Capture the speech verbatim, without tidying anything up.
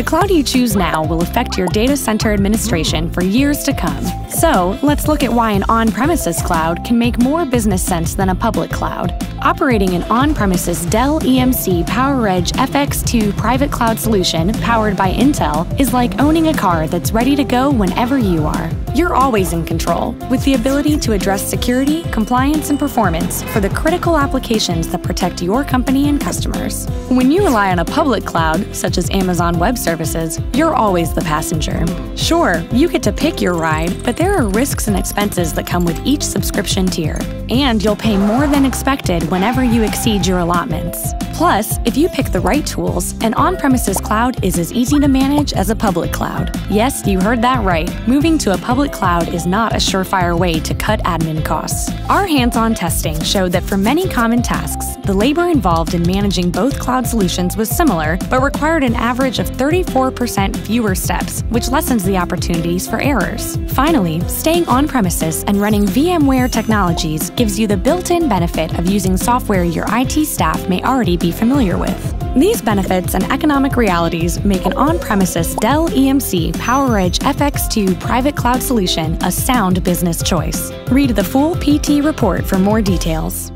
The cloud you choose now will affect your data center administration for years to come. So, let's look at why an on-premises cloud can make more business sense than a public cloud. Operating an on-premises Dell E M C PowerEdge F X two private cloud solution powered by Intel is like owning a car that's ready to go whenever you are. You're always in control, with the ability to address security, compliance, and performance for the critical applications that protect your company and customers. When you rely on a public cloud, such as Amazon Web Services, you're always the passenger. Sure, you get to pick your ride, but there are risks and expenses that come with each subscription tier, and you'll pay more than expected whenever you exceed your allotments. Plus, if you pick the right tools, an on-premises cloud is as easy to manage as a public cloud. Yes, you heard that right. Moving to a public cloud is not a surefire way to cut admin costs. Our hands-on testing showed that for many common tasks, the labor involved in managing both cloud solutions was similar, but required an average of thirty-four percent fewer steps, which lessens the opportunities for errors. Finally, staying on-premises and running VMware technologies gives you the built-in benefit of using software your I T staff may already be familiar with. These benefits and economic realities make an on-premises Dell E M C PowerEdge F X two private cloud solution a sound business choice. Read the full P T report for more details.